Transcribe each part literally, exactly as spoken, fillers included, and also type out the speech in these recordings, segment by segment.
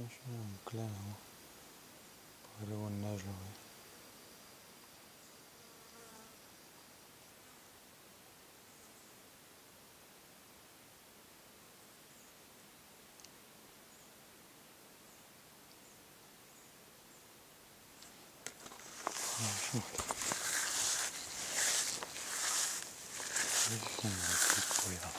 Начнем клянем погребон ножевый. Вот. Видите, какой там.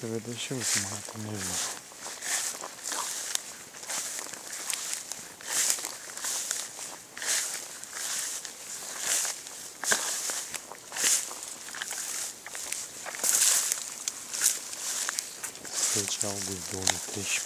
Это еще это не видно. Встречал бы дом трещит.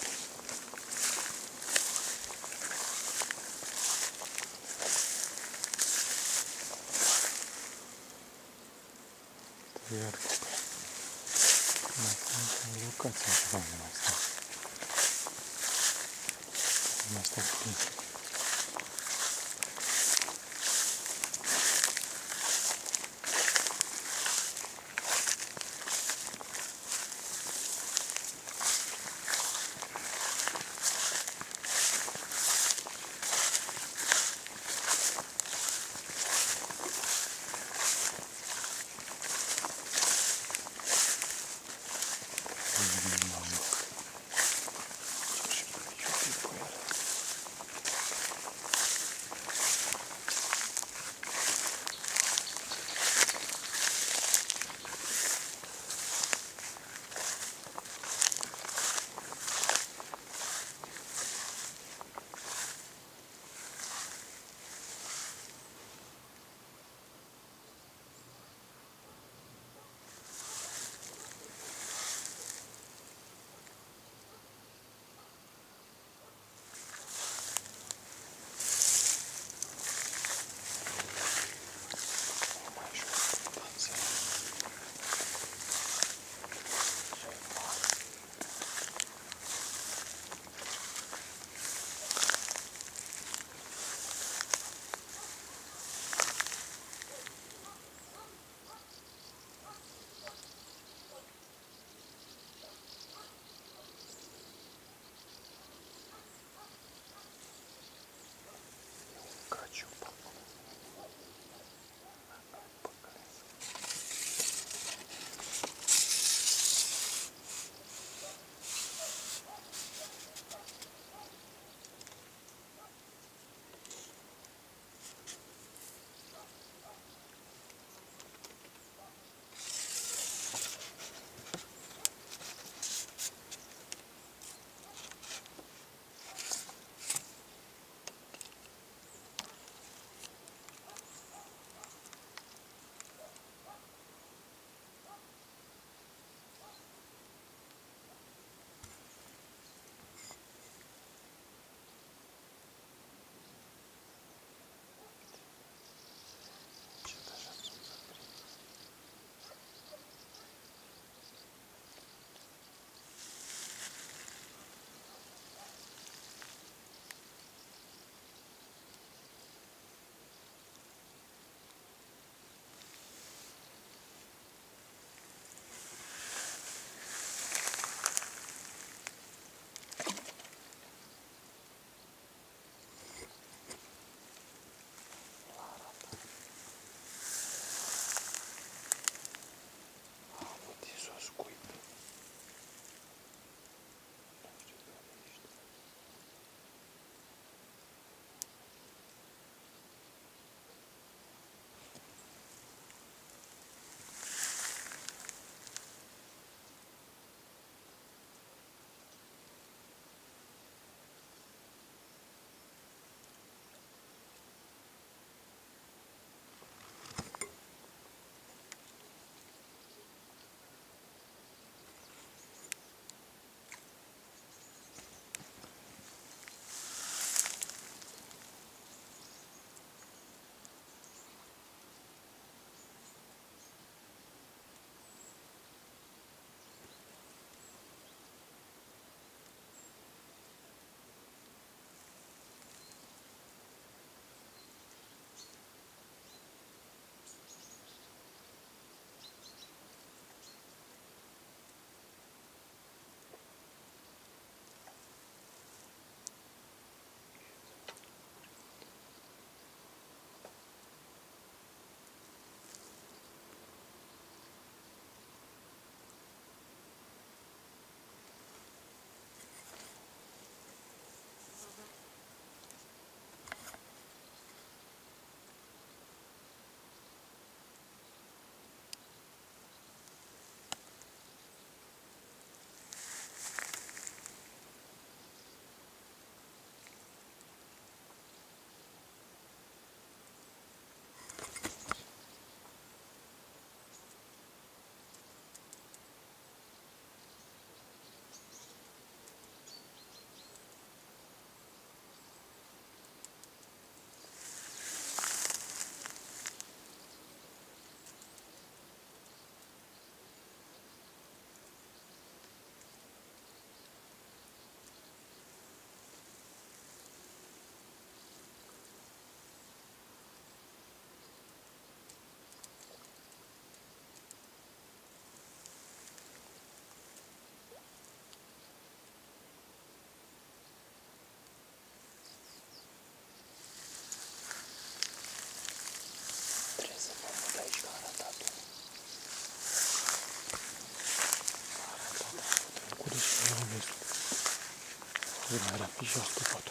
primavera, pisos de foto.